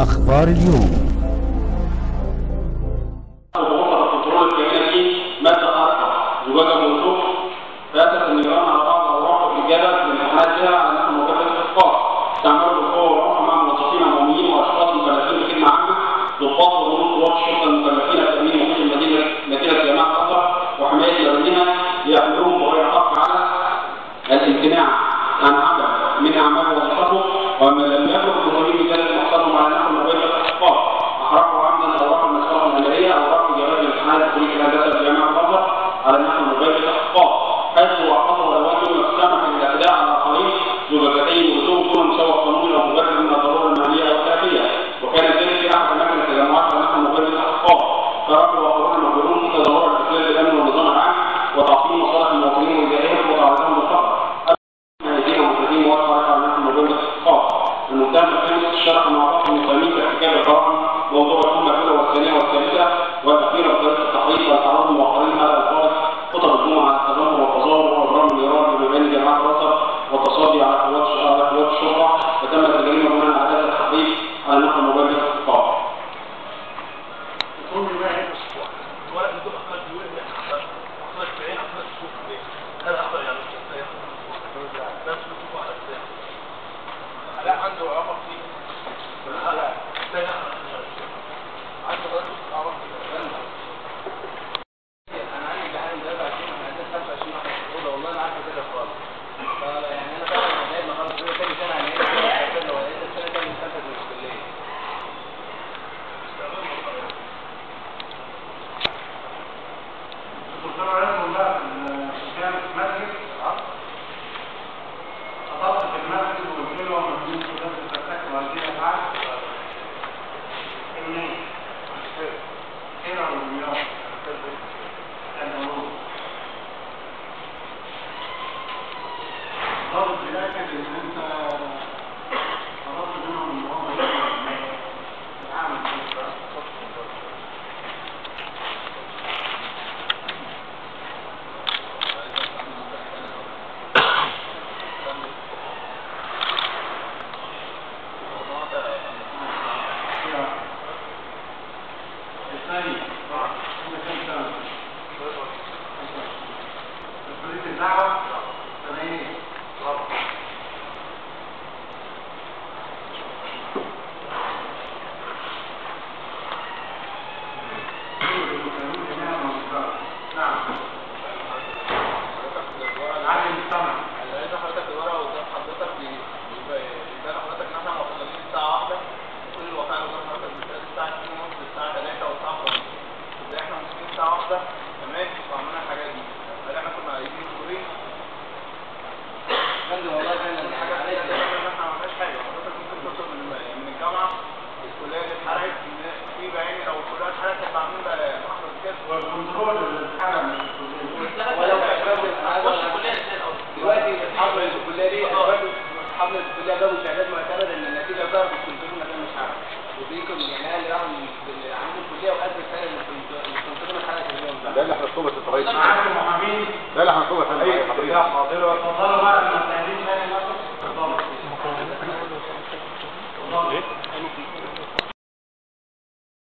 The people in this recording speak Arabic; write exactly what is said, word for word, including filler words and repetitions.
أخبار اليوم. لا لا هنصوبة الرئيس. لا لا هنصوبة الرئيس. حاضر.